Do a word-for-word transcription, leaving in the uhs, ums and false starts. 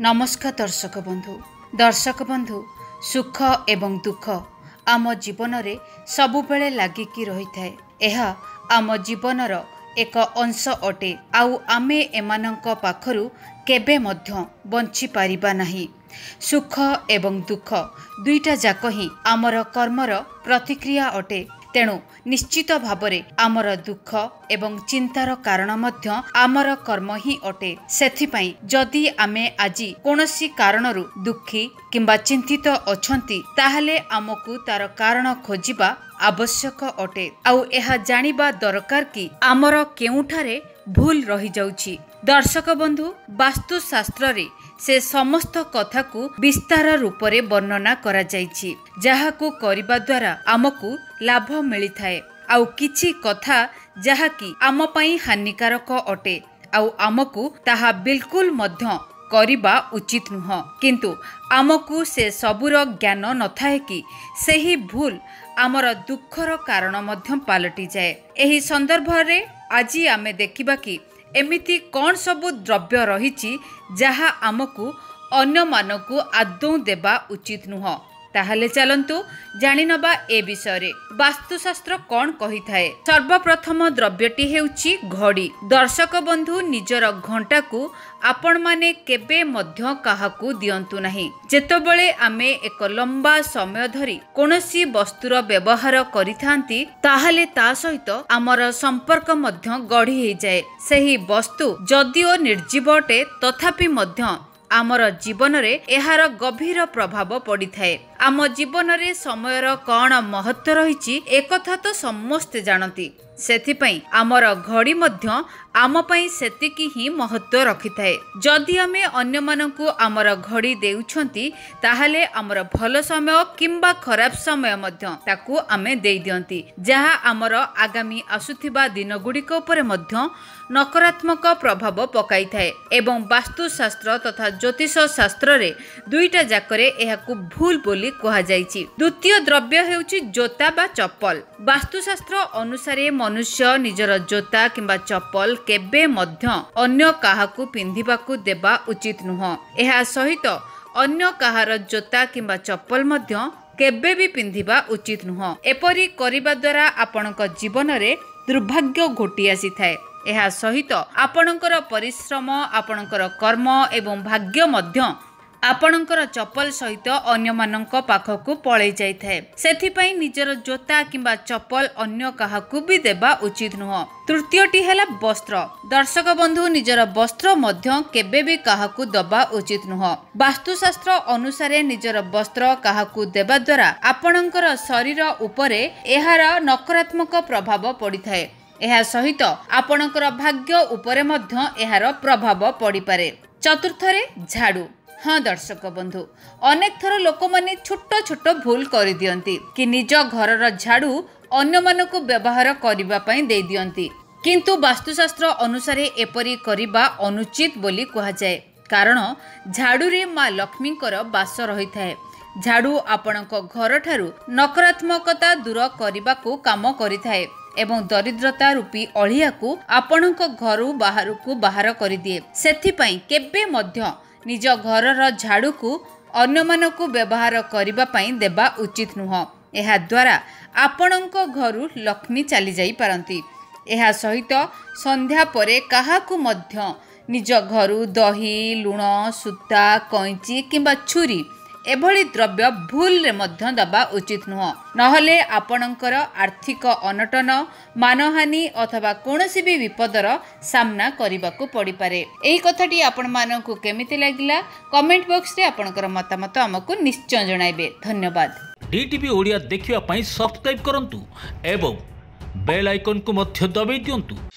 नमस्कार दर्शक बंधु दर्शक बंधु सुख एवं दुख आम जीवन रे सबुबेले लागिकी रही थाए। एहा आम जीवन रो एक अंश अटे आउ आमे एमानंका पाखरु केबे मध्य बंची पारिबा नाही। सुख एवं दुख दुईटा जाक ही आमर कर्मर प्रतिक्रिया अटे। तेणु निश्चित भावरे आमर दुख एवं चिंतार कारण मध्य आमर कर्म ही अटे। सेथिपाई जदि आमे आजी कोनोसी कारणरु दुखी किंबा चिंतित अछंती ताहले आमकु तार कारण खोजिबा आवश्यक अटे। आउ एहा जानिबा दरकार कि आमर केउठारे भूल रही जाउची। दर्शक बंधु वास्तुशास्त्र रे से समस्त कथा को विस्तार रूप से वर्णना करा जायछि, जाहाकु करिबा द्वारा आमकु लाभ मिलिथाए। आउ किछि कथा जाहाकि आम पई हानिकारक अटे आउ आमकु ताहा बिल्कुल मध्य करिबा उचित नुह, किंतु आमकु से सबुर ज्ञान नथाए कि सेही भूल आमर दुखर कारण मध्य पालटी जाए। एही संदर्भ रे आजि आमे देखिबा कि एमिति कौन सबु द्रव्य रही जहा आमकु अन्य मानकु आदौ देवा उचित नुह। ताहले चलंतु जानि नबा ए विषय रे वास्तुशास्त्र कौन कही थाए। सर्वप्रथम द्रव्यटी हेउची घड़ी। दर्शक बंधु निजर घंटा को आपण माने केबे मध्य काहाकु दियंतु नाही। जेतबेले आमे एक लंबा समय धरी कोनोसी वस्तुर व्यवहार करिथांती ताहले ता सहित आमर संपर्क मध्य गढ़ी हे जाए। सेही वस्तु जदिओ निर्जीवटे तथापि मध्य आमर जीवन रे एहार गभीर प्रभाव पड़ी थाए। आम जीवन रे समयर कौन महत्व रही एकथा तो समस्ते जानती, सेथिपाई आमर घड़ी मध्य आम पाई सेतिकी ही महत्व रखी थाए। जदि आमे अन्य मानकु आमर घड़ी देउछंती ताहले आमर भल समय किंबा खराब समय मध्य ताकु आमे देई दियंती, जहा आमर आगामी आसुथिबा दिनगुड़िक उपरे मध्य नकारात्मक प्रभाव पकाई थाए। एवं वास्तुशास्त्र तथा ज्योतिष शास्त्र रे दुईटा जाकरे एहाकु भूल बोली कहा जायछि। द्वितीय द्रव्य हेउछि जोता बा चप्पल। वास्तुशास्त्र अनुसारे मनुष्य निजर जोता किंबा चप्पल केबे मध्य अन्य काहाकु पिंधिबाकु देबा उचित नुह। एहा सहित अन्य काहार जोता किंबा चप्पल मध्य केबे भी पिंधिबा उचित नुह। एपरि करिबा द्वारा आपनक जीवन रे दुर्भाग्य घोटी आसी थाए। एहा सहित आपनकर परिश्रम आपनकर कर्म एवं भाग्य मध्य आपणकर चप्पल सहित अन्यमानंक पाखकु पळे जाई थाए। सेथिपाई निजर जोता किंबा चप्पल अन्य काहाकु भी देबा उचित नुह। तृतीयटी हैला वस्त्र। दर्शक बंधु निजर वस्त्र मध्य केबे भी काहाकु दबा उचित नुह। वास्तुशास्त्र अनुसारे निजर वस्त्र काहाकु देबा द्वारा आपणकर शरीर उपरे एहार नकारात्मक प्रभाव पड़िथाए। एहा सहित आपणकर भाग्य उपरे मध्य एहार प्रभाव पड़िपारे। चतुर्थरे झाड़ू। हाँ दर्शक बंधु, अनेक थर लोक मैंने छोट छोट भूल कर दियंती कि निज घर झाड़ू अन्य मानक व्यवहार करने दे दियंती, किंतु वास्तुशास्त्र अनुसार एपरी करिबा अनुचित बोली कहा जाए। कारण झाड़ू रे माँ लक्ष्मी बास रही थाए। झाड़ू आपणक घर ठारू नकारात्मकता दूर करने को काम करिथाए एवं दरिद्रता रूपी अलिया को आपणक घर बाहर को बाहर करदिए। सेथिपाई केबे मध्य निज घर झाड़ू को अन्य मानकु व्यवहार करिबा पाई देबा उचित नुह। एहा द्वारा आपणक घरु लक्ष्मी चली जाई पारंती। एहा सहित संध्या परे काहाकु मध्य निज घरु दही लुण सूता कैंची किंबा छुरी एभली द्रव्य भूल रे मध्य दबा उचित नुह। नहले आपणकर आर्थिक अनटन मानहानि अथवा कोनोसी भी विपदर सामना करिबाकु पड़ी पारे। एही कथाटी आपण मानकु केमिति लागिला कमेंट बॉक्स रे आपणकर मतामत हमकु निश्चय जणाइबे। धन्यवाद। डीटीवी ओडिया देखिबा पई सब्सक्राइब करंतु एवं बेल आइकन को मध्य दबाइ दियंतु।